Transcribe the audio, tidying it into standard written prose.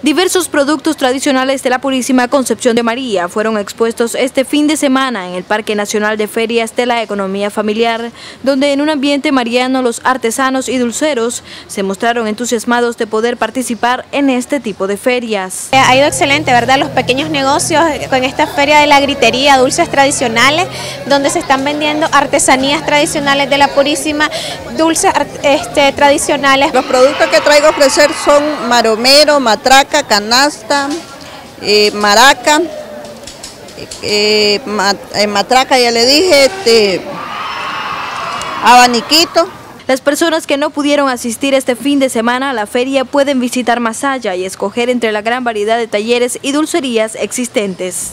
Diversos productos tradicionales de la Purísima Concepción de María fueron expuestos este fin de semana en el Parque Nacional de Ferias de la Economía Familiar, donde en un ambiente mariano los artesanos y dulceros se mostraron entusiasmados de poder participar en este tipo de ferias. Ha ido excelente, ¿verdad? Los pequeños negocios con esta Feria de la Gritería, dulces tradicionales, donde se están vendiendo artesanías tradicionales de la Purísima, dulces tradicionales. Los productos que traigo a ofrecer son maromero, matraca, canasta, maraca, matraca, ya le dije, abaniquito. Las personas que no pudieron asistir este fin de semana a la feria pueden visitar Masaya y escoger entre la gran variedad de talleres y dulcerías existentes.